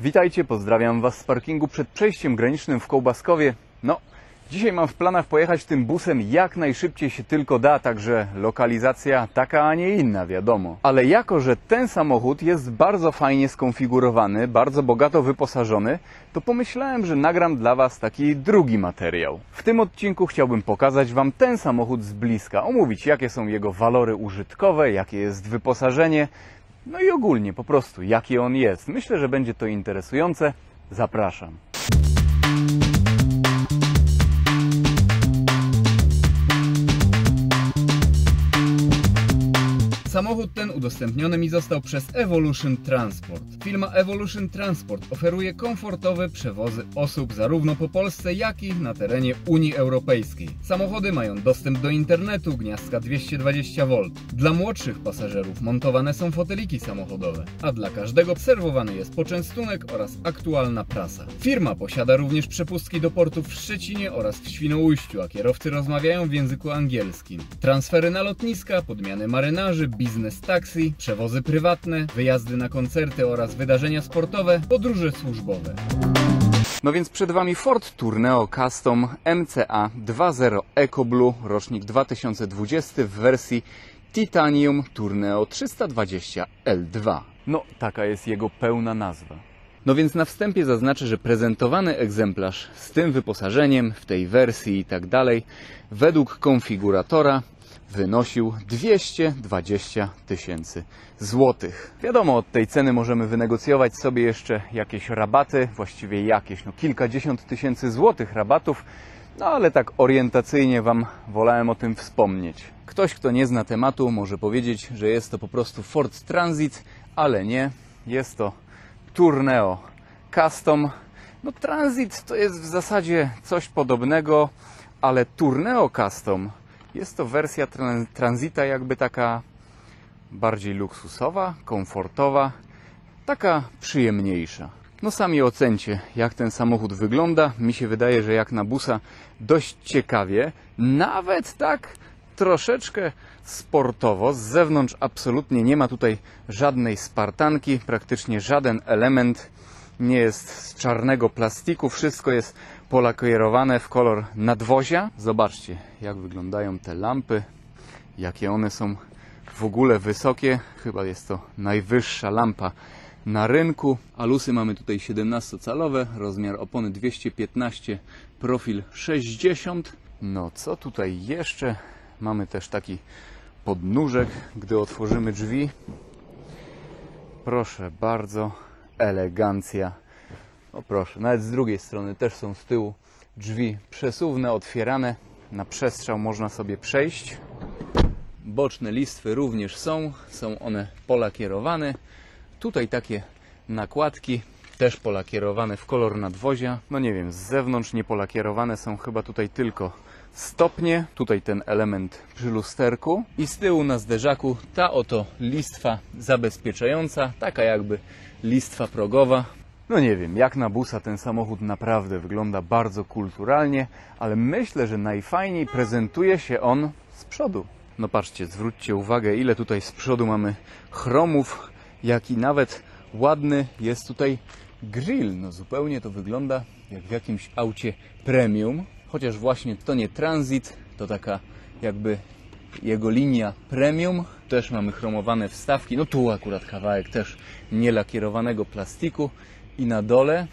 Witajcie, pozdrawiam Was z parkingu przed przejściem granicznym w Kołbaskowie. No, dzisiaj mam w planach pojechać tym busem jak najszybciej się tylko da, także lokalizacja taka, a nie inna, wiadomo. Ale jako że ten samochód jest bardzo fajnie skonfigurowany, bardzo bogato wyposażony, to pomyślałem, że nagram dla Was taki drugi materiał. W tym odcinku chciałbym pokazać Wam ten samochód z bliska, omówić jakie są jego walory użytkowe, jakie jest wyposażenie, no i ogólnie po prostu, jaki on jest. Myślę, że będzie to interesujące. Zapraszam. Samochód ten udostępniony mi został przez Evolution Transport. Firma Evolution Transport oferuje komfortowe przewozy osób zarówno po Polsce, jak i na terenie Unii Europejskiej. Samochody mają dostęp do internetu, gniazdka 220 V. Dla młodszych pasażerów montowane są foteliki samochodowe, a dla każdego serwowany jest poczęstunek oraz aktualna prasa. Firma posiada również przepustki do portów w Szczecinie oraz w Świnoujściu, a kierowcy rozmawiają w języku angielskim. Transfery na lotniska, podmiany marynarzy, biznes taksi, przewozy prywatne, wyjazdy na koncerty oraz wydarzenia sportowe, podróże służbowe. No więc przed Wami Ford Tourneo Custom MCA 2.0 EcoBlue, rocznik 2020 w wersji Titanium Tourneo 320 L2. No, taka jest jego pełna nazwa. No więc na wstępie zaznaczę, że prezentowany egzemplarz z tym wyposażeniem, w tej wersji i tak dalej, według konfiguratora wynosił 220 tysięcy złotych. Wiadomo, od tej ceny możemy wynegocjować sobie jeszcze jakieś rabaty, właściwie jakieś, no kilkadziesiąt tysięcy złotych rabatów, no ale tak orientacyjnie Wam wolałem o tym wspomnieć. Ktoś, kto nie zna tematu, może powiedzieć, że jest to po prostu Ford Transit, ale nie, jest to Tourneo Custom. No Transit to jest w zasadzie coś podobnego, ale Tourneo Custom jest to wersja Transita jakby taka bardziej luksusowa, komfortowa, taka przyjemniejsza. No sami ocencie, jak ten samochód wygląda. Mi się wydaje, że jak na busa dość ciekawie, nawet tak troszeczkę sportowo. Z zewnątrz absolutnie nie ma tutaj żadnej spartanki, praktycznie żaden element nie jest z czarnego plastiku, wszystko jest polakierowane w kolor nadwozia. Zobaczcie, jak wyglądają te lampy, jakie one są w ogóle wysokie. Chyba jest to najwyższa lampa na rynku. Alusy mamy tutaj 17-calowe, rozmiar opony 215, profil 60. No co tutaj jeszcze? Mamy też taki podnóżek, gdy otworzymy drzwi. Proszę bardzo, elegancja. O proszę, nawet z drugiej strony też są z tyłu drzwi przesuwne, otwierane. Na przestrzał można sobie przejść. Boczne listwy również są. Są one polakierowane. Tutaj takie nakładki też polakierowane w kolor nadwozia. No nie wiem, z zewnątrz nie polakierowane są chyba tutaj tylko stopnie. Tutaj ten element przy lusterku. I z tyłu na zderzaku ta oto listwa zabezpieczająca. Taka jakby listwa progowa. No nie wiem, jak na busa ten samochód naprawdę wygląda bardzo kulturalnie, ale myślę, że najfajniej prezentuje się on z przodu. No patrzcie, zwróćcie uwagę, ile tutaj z przodu mamy chromów, jak i nawet ładny jest tutaj grill. No zupełnie to wygląda jak w jakimś aucie premium, chociaż właśnie to nie Transit, to taka jakby jego linia premium. Też mamy chromowane wstawki, no tu akurat kawałek też nielakierowanego plastiku. I na dole,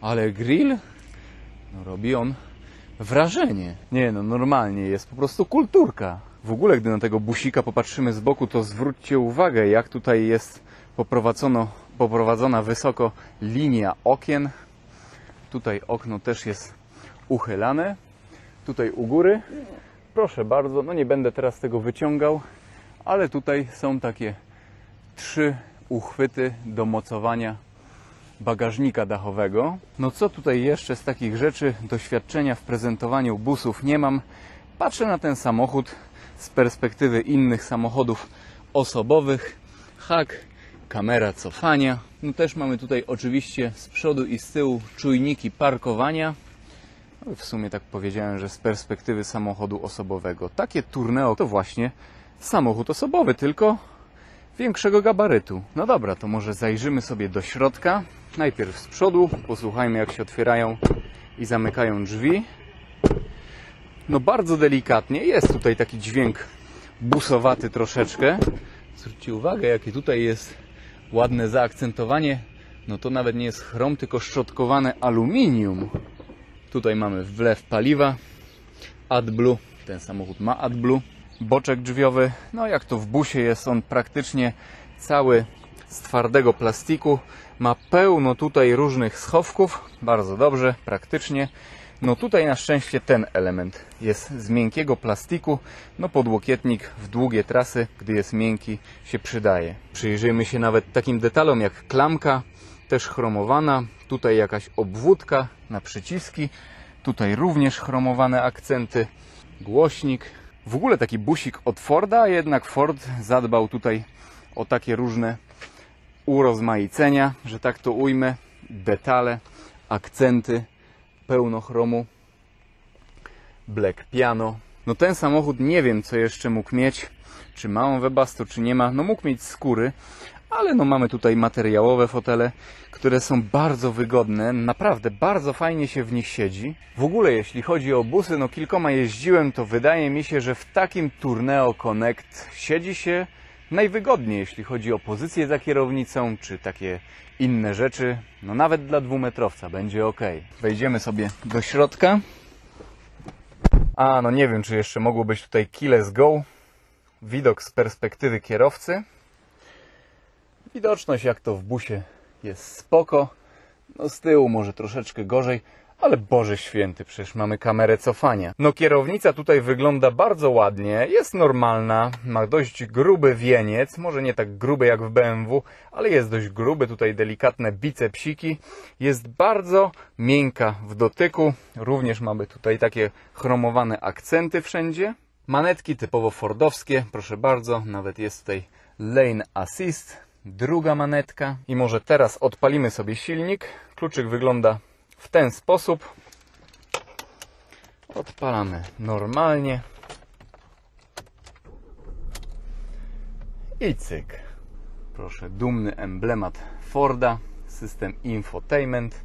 ale grill, no robi on wrażenie. Nie no, normalnie jest po prostu kulturka. W ogóle, gdy na tego busika popatrzymy z boku, to zwróćcie uwagę, jak tutaj jest poprowadzona wysoko linia okien. Tutaj okno też jest uchylane. Tutaj u góry, proszę bardzo, no nie będę teraz tego wyciągał, ale tutaj są takie 3 uchwyty do mocowania bagażnika dachowego. No co tutaj jeszcze z takich rzeczy? Doświadczenia w prezentowaniu busów nie mam. Patrzę na ten samochód z perspektywy innych samochodów osobowych. Hak, kamera cofania. No też mamy tutaj oczywiście z przodu i z tyłu czujniki parkowania. No w sumie tak powiedziałem, że z perspektywy samochodu osobowego. Takie Tourneo to właśnie samochód osobowy, tylko większego gabarytu. No dobra, to może zajrzymy sobie do środka. Najpierw z przodu, posłuchajmy jak się otwierają i zamykają drzwi. No bardzo delikatnie, jest tutaj taki dźwięk busowaty troszeczkę. Zwróćcie uwagę, jakie tutaj jest ładne zaakcentowanie. No to nawet nie jest chrom, tylko szczotkowane aluminium. Tutaj mamy wlew paliwa, AdBlue, ten samochód ma AdBlue. Boczek drzwiowy, no jak to w busie, jest on praktycznie cały z twardego plastiku. Ma pełno tutaj różnych schowków, bardzo dobrze, praktycznie. No tutaj na szczęście ten element jest z miękkiego plastiku. No podłokietnik w długie trasy, gdy jest miękki, się przydaje. Przyjrzyjmy się nawet takim detalom jak klamka, też chromowana. Tutaj jakaś obwódka na przyciski. Tutaj również chromowane akcenty. Głośnik. W ogóle taki busik od Forda, jednak Ford zadbał tutaj o takie różne urozmaicenia, że tak to ujmę. Detale, akcenty. Pełno chromu, black piano. No ten samochód nie wiem co jeszcze mógł mieć, czy ma on Webasto, czy nie ma. No mógł mieć skóry, ale no mamy tutaj materiałowe fotele, które są bardzo wygodne, naprawdę bardzo fajnie się w nich siedzi. W ogóle jeśli chodzi o busy, no kilkoma jeździłem, to wydaje mi się, że w takim Tourneo Connect siedzi się najwygodniej, jeśli chodzi o pozycję za kierownicą, czy takie inne rzeczy. No nawet dla dwumetrowca będzie ok. Wejdziemy sobie do środka. A no nie wiem, czy jeszcze mogło być tutaj keyless go. Widok z perspektywy kierowcy. Widoczność jak to w busie jest spoko. No z tyłu może troszeczkę gorzej, ale Boże święty, przecież mamy kamerę cofania. No kierownica tutaj wygląda bardzo ładnie, jest normalna, ma dość gruby wieniec, może nie tak gruby jak w BMW, ale jest dość gruby, tutaj delikatne bicepsiki. Jest bardzo miękka w dotyku, również mamy tutaj takie chromowane akcenty wszędzie. Manetki typowo fordowskie, proszę bardzo, nawet jest tutaj Lane Assist, druga manetka. I może teraz odpalimy sobie silnik, kluczyk wygląda w ten sposób. Odpalamy normalnie. I cyk. Proszę, dumny emblemat Forda. System infotainment.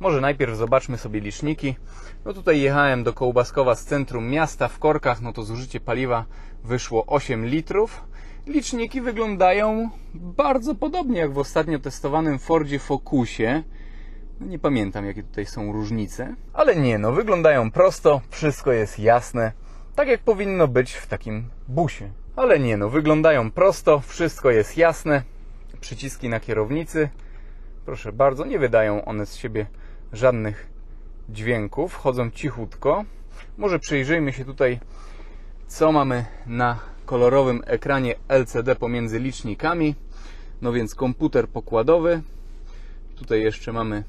Może najpierw zobaczmy sobie liczniki. No tutaj jechałem do Kołbaskowa z centrum miasta w korkach. No to zużycie paliwa wyszło 8 litrów. Liczniki wyglądają bardzo podobnie jak w ostatnio testowanym Fordzie Focusie. Nie pamiętam jakie tutaj są różnice, ale nie, no wyglądają prosto, wszystko jest jasne, tak jak powinno być w takim busie. Ale nie, no wyglądają prosto, wszystko jest jasne, przyciski na kierownicy, proszę bardzo, nie wydają one z siebie żadnych dźwięków, chodzą cichutko. Może przyjrzyjmy się tutaj, co mamy na kolorowym ekranie LCD pomiędzy licznikami. No więc komputer pokładowy, tutaj jeszcze mamy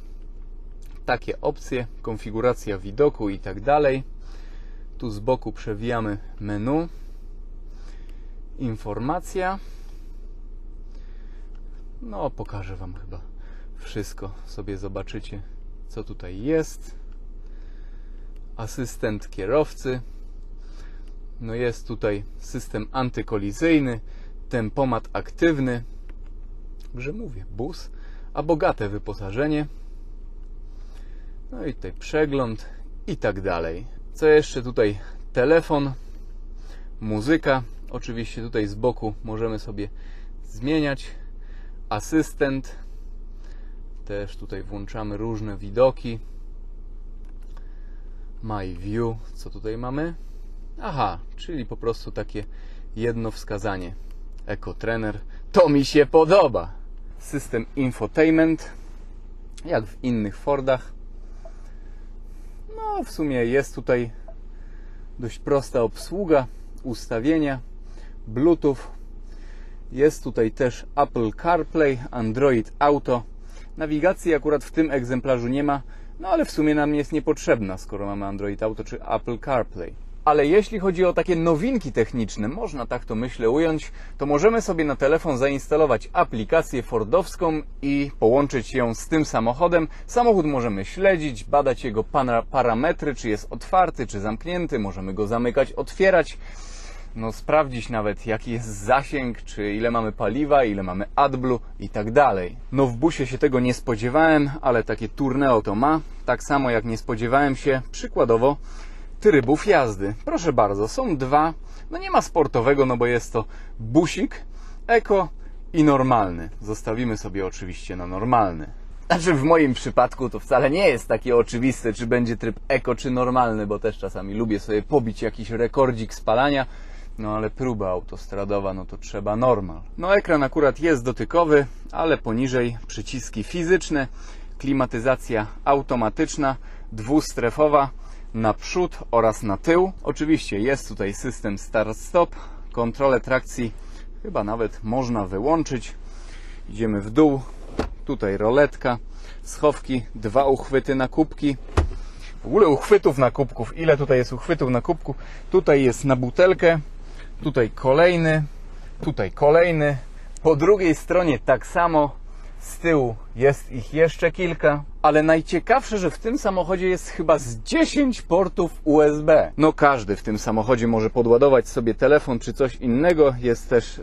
takie opcje, konfiguracja widoku i tak dalej. Tu z boku przewijamy menu, informacja. No pokażę wam chyba wszystko, sobie zobaczycie co tutaj jest. Asystent kierowcy. No jest tutaj system antykolizyjny, tempomat aktywny. Także mówię, bus, a bogate wyposażenie. No i tutaj przegląd i tak dalej. Co jeszcze tutaj? Telefon, muzyka. Oczywiście tutaj z boku możemy sobie zmieniać. Asystent. Też tutaj włączamy różne widoki. My View. Co tutaj mamy? Aha, czyli po prostu takie jedno wskazanie. EcoTrainer. To mi się podoba. System infotainment. Jak w innych Fordach. No, w sumie jest tutaj dość prosta obsługa, ustawienia, Bluetooth. Jest tutaj też Apple CarPlay, Android Auto. Nawigacji akurat w tym egzemplarzu nie ma, no ale w sumie nam jest niepotrzebna, skoro mamy Android Auto czy Apple CarPlay. Ale jeśli chodzi o takie nowinki techniczne, można tak to myślę ująć, to możemy sobie na telefon zainstalować aplikację fordowską i połączyć ją z tym samochodem. Samochód możemy śledzić, badać jego parametry, czy jest otwarty, czy zamknięty, możemy go zamykać, otwierać. no, sprawdzić nawet, jaki jest zasięg, czy ile mamy paliwa, ile mamy AdBlue i tak dalej. No, w busie się tego nie spodziewałem, ale takie Tourneo to ma. Tak samo jak nie spodziewałem się przykładowo trybów jazdy. Proszę bardzo, są dwa. No, nie ma sportowego, no bo jest to busik, eko i normalny. Zostawimy sobie oczywiście na normalny. Znaczy, w moim przypadku to wcale nie jest takie oczywiste, czy będzie tryb eko, czy normalny, bo też czasami lubię sobie pobić jakiś rekordzik spalania, no ale próba autostradowa, no to trzeba normal. No, ekran akurat jest dotykowy, ale poniżej przyciski fizyczne, klimatyzacja automatyczna, dwustrefowa, na przód oraz na tył. Oczywiście jest tutaj system start-stop, kontrolę trakcji chyba nawet można wyłączyć. Idziemy w dół. Tutaj roletka, schowki, dwa uchwyty na kubki. W ogóle uchwytów na kubków. Ile tutaj jest uchwytów na kubku? Tutaj jest na butelkę, tutaj kolejny. Po drugiej stronie tak samo. Z tyłu jest ich jeszcze kilka. Ale najciekawsze, że w tym samochodzie jest chyba z 10 portów USB. No, każdy w tym samochodzie może podładować sobie telefon czy coś innego.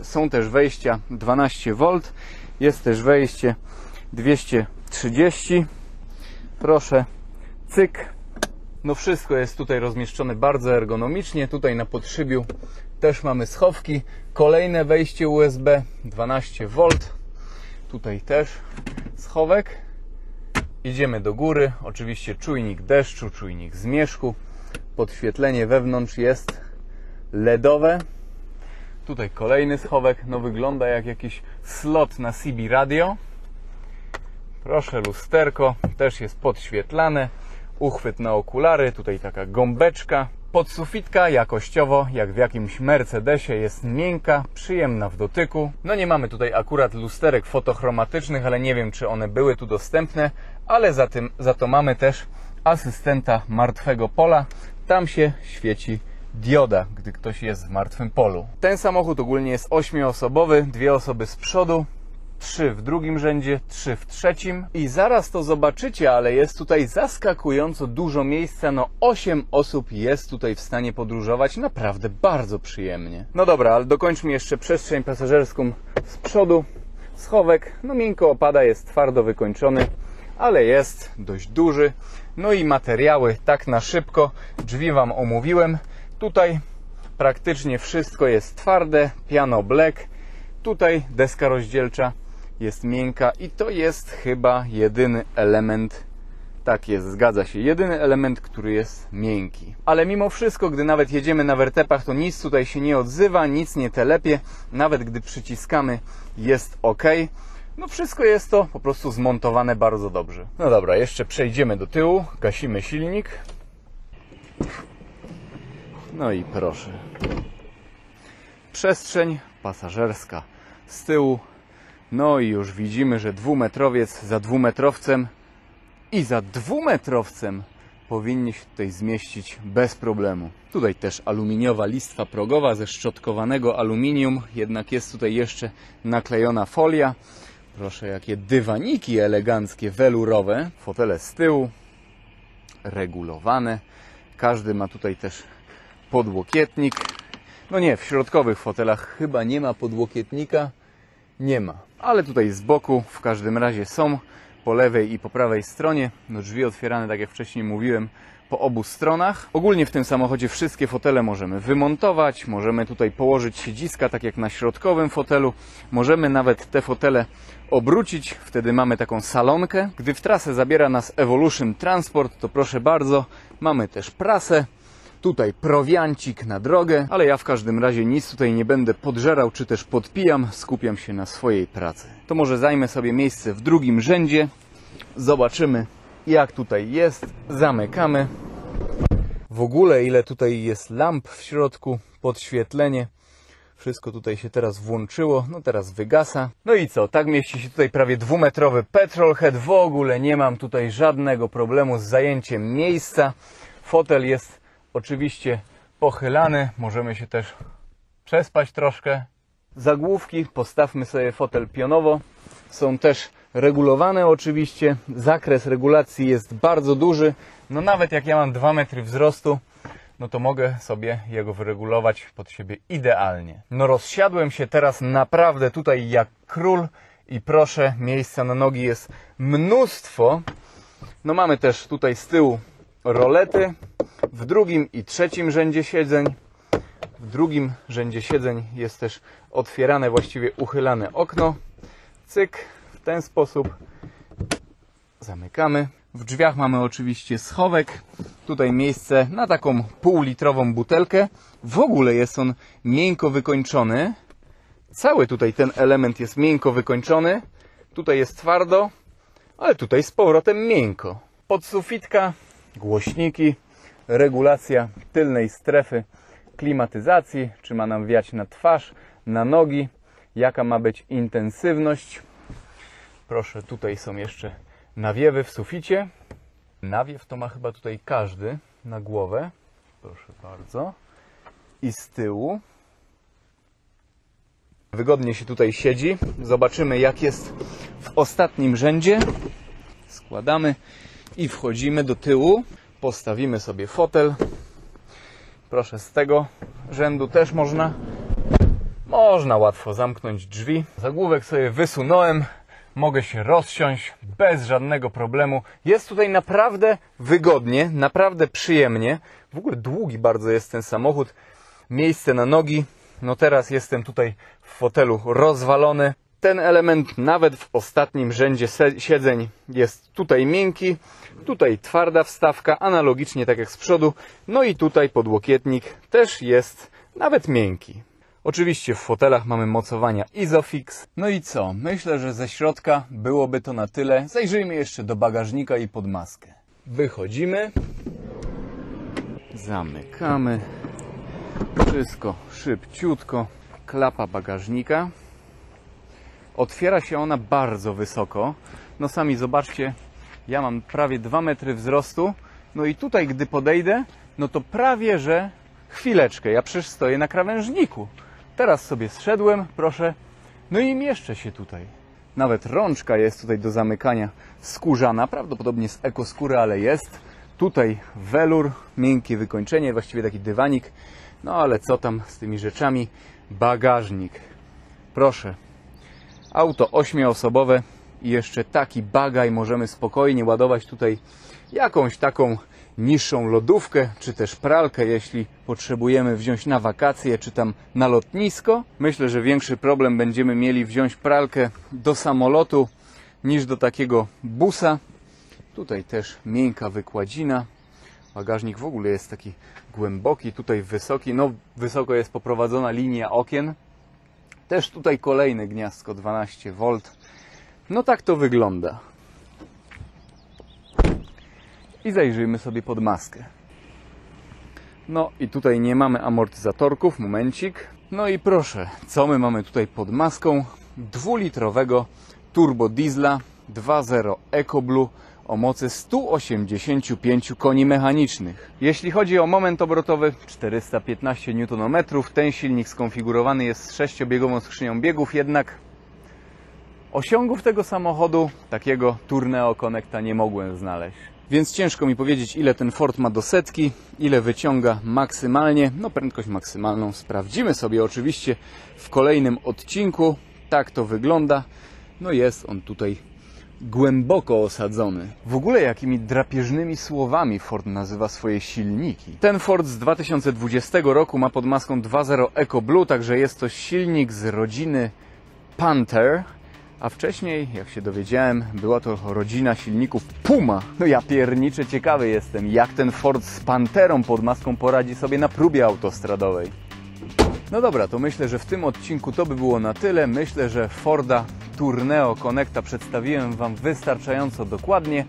Są też wejścia 12V. Jest też wejście 230. Proszę, cyk. No, wszystko jest tutaj rozmieszczone bardzo ergonomicznie. Tutaj na podszybiu też mamy schowki. Kolejne wejście USB 12V. Tutaj też schowek. Idziemy do góry. Oczywiście czujnik deszczu, czujnik zmierzchu. Podświetlenie wewnątrz jest LEDowe. Tutaj kolejny schowek. No, wygląda jak jakiś slot na CB radio. Proszę, lusterko też jest podświetlane. Uchwyt na okulary, tutaj taka gąbeczka. Podsufitka jakościowo, jak w jakimś Mercedesie, jest miękka, przyjemna w dotyku. No, nie mamy tutaj akurat lusterek fotochromatycznych, ale nie wiem, czy one były tu dostępne, ale za to mamy też asystenta martwego pola. Tam się świeci dioda, gdy ktoś jest w martwym polu. Ten samochód ogólnie jest 8-osobowy, 2 osoby z przodu, 3 w drugim rzędzie, 3 w trzecim i zaraz to zobaczycie, ale jest tutaj zaskakująco dużo miejsca. No, 8 osób jest tutaj w stanie podróżować naprawdę bardzo przyjemnie. No dobra, ale dokończmy jeszcze przestrzeń pasażerską z przodu. Schowek, no, miękko opada, jest twardo wykończony, ale jest dość duży. No i materiały, tak na szybko, drzwi wam omówiłem. Tutaj praktycznie wszystko jest twarde, piano black. Tutaj deska rozdzielcza jest miękka i to jest chyba jedyny element, tak jest, zgadza się, jedyny element, który jest miękki. Ale mimo wszystko, gdy nawet jedziemy na wertepach, to nic tutaj się nie odzywa, nic nie telepie, nawet gdy przyciskamy, jest ok. No, wszystko jest to po prostu zmontowane bardzo dobrze. No dobra, jeszcze przejdziemy do tyłu, gasimy silnik. No i proszę. Przestrzeń pasażerska z tyłu. No i już widzimy, że dwumetrowiec za dwumetrowcem i za dwumetrowcem powinni się tutaj zmieścić bez problemu. Tutaj też aluminiowa listwa progowa ze szczotkowanego aluminium, jednak jest tutaj jeszcze naklejona folia. Proszę, jakie dywaniki eleganckie, welurowe. Fotele z tyłu, regulowane. Każdy ma tutaj też podłokietnik. No nie, w środkowych fotelach chyba nie ma podłokietnika. Nie ma. Ale tutaj z boku w każdym razie są, po lewej i po prawej stronie. No, drzwi otwierane, tak jak wcześniej mówiłem, po obu stronach. Ogólnie w tym samochodzie wszystkie fotele możemy wymontować. Możemy tutaj położyć siedziska, tak jak na środkowym fotelu. Możemy nawet te fotele obrócić. Wtedy mamy taką salonkę. Gdy w trasę zabiera nas Evolution Transport, to proszę bardzo, mamy też prasę. Tutaj prowiancik na drogę, ale ja w każdym razie nic tutaj nie będę podżerał czy też podpijam, skupiam się na swojej pracy. To może zajmę sobie miejsce w drugim rzędzie. Zobaczymy, jak tutaj jest. Zamykamy. W ogóle ile tutaj jest lamp w środku, podświetlenie. Wszystko tutaj się teraz włączyło, no teraz wygasa. No i co, tak mieści się tutaj prawie dwumetrowy petrolhead. W ogóle nie mam tutaj żadnego problemu z zajęciem miejsca. Fotel jest oczywiście pochylany, możemy się też przespać troszkę. Zagłówki, postawmy sobie fotel pionowo, są też regulowane oczywiście. Zakres regulacji jest bardzo duży. No, nawet jak ja mam 2 metry wzrostu, no to mogę sobie jego wyregulować pod siebie idealnie. No rozsiadłem się teraz naprawdę tutaj jak król i proszę, miejsca na nogi jest mnóstwo. No mamy też tutaj z tyłu rolety, w drugim i trzecim rzędzie siedzeń. W drugim rzędzie siedzeń jest też otwierane, właściwie uchylane okno. Cyk, w ten sposób zamykamy. W drzwiach mamy oczywiście schowek. Tutaj miejsce na taką półlitrową butelkę. W ogóle jest on miękko wykończony. Cały tutaj ten element jest miękko wykończony. Tutaj jest twardo, ale tutaj z powrotem miękko. Podsufitka, głośniki, regulacja tylnej strefy klimatyzacji, czy ma nam wiać na twarz, na nogi, jaka ma być intensywność. Proszę, tutaj są jeszcze nawiewy w suficie. Nawiew to ma chyba tutaj każdy na głowę. Proszę bardzo. I z tyłu. Wygodnie się tutaj siedzi. Zobaczymy, jak jest w ostatnim rzędzie. Składamy i wchodzimy do tyłu. Postawimy sobie fotel. Proszę, z tego rzędu też można łatwo zamknąć drzwi. Zagłówek sobie wysunąłem. Mogę się rozsiąść bez żadnego problemu. Jest tutaj naprawdę wygodnie, naprawdę przyjemnie. W ogóle długi bardzo jest ten samochód. Miejsce na nogi. No teraz jestem tutaj w fotelu rozwalony. Ten element nawet w ostatnim rzędzie siedzeń jest tutaj miękki. Tutaj twarda wstawka, analogicznie tak jak z przodu. No i tutaj podłokietnik też jest nawet miękki. Oczywiście w fotelach mamy mocowania Isofix. No i co? Myślę, że ze środka byłoby to na tyle. Zajrzyjmy jeszcze do bagażnika i pod maskę. Wychodzimy. Zamykamy. Wszystko szybciutko. Klapa bagażnika. Otwiera się ona bardzo wysoko. No sami zobaczcie, ja mam prawie 2 metry wzrostu. No i tutaj, gdy podejdę, no to prawie, że... Chwileczkę, ja przecież stoję na krawężniku. Teraz sobie zszedłem, proszę, no i mieszczę się tutaj. Nawet rączka jest tutaj do zamykania skórzana, prawdopodobnie z ekoskóry, ale jest. Tutaj welur, miękkie wykończenie, właściwie taki dywanik. No ale co tam z tymi rzeczami? Bagażnik. Proszę, auto 8-osobowe i jeszcze taki bagaj możemy spokojnie ładować tutaj jakąś taką niższą lodówkę, czy też pralkę, jeśli potrzebujemy wziąć na wakacje, czy tam na lotnisko. Myślę, że większy problem będziemy mieli wziąć pralkę do samolotu niż do takiego busa. Tutaj też miękka wykładzina. Bagażnik w ogóle jest taki głęboki, tutaj wysoki. No wysoko jest poprowadzona linia okien. Też tutaj kolejne gniazdko 12 V. No tak to wygląda. I zajrzyjmy sobie pod maskę. No i tutaj nie mamy amortyzatorków, momencik. No i proszę, co my mamy tutaj pod maską? 2-litrowego turbo diesla 2.0 EcoBlue o mocy 185 koni mechanicznych. Jeśli chodzi o moment obrotowy, 415 Nm. Ten silnik skonfigurowany jest z 6-biegową skrzynią biegów, jednak osiągów tego samochodu, takiego Tourneo Connecta, nie mogłem znaleźć. Więc ciężko mi powiedzieć, ile ten Ford ma do setki, ile wyciąga maksymalnie. No prędkość maksymalną sprawdzimy sobie oczywiście w kolejnym odcinku. Tak to wygląda. No jest on tutaj głęboko osadzony. W ogóle jakimi drapieżnymi słowami Ford nazywa swoje silniki. Ten Ford z 2020 roku ma pod maską 2.0 EcoBlue, także jest to silnik z rodziny Panther. A wcześniej, jak się dowiedziałem, była to rodzina silników Puma. No ja pierniczę ciekawy jestem, jak ten Ford z Pantherą pod maską poradzi sobie na próbie autostradowej. No dobra, to myślę, że w tym odcinku to by było na tyle. Myślę, że Forda Tourneo Connecta przedstawiłem Wam wystarczająco dokładnie.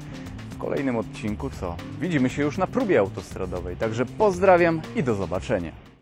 W kolejnym odcinku co? Widzimy się już na próbie autostradowej. Także pozdrawiam i do zobaczenia.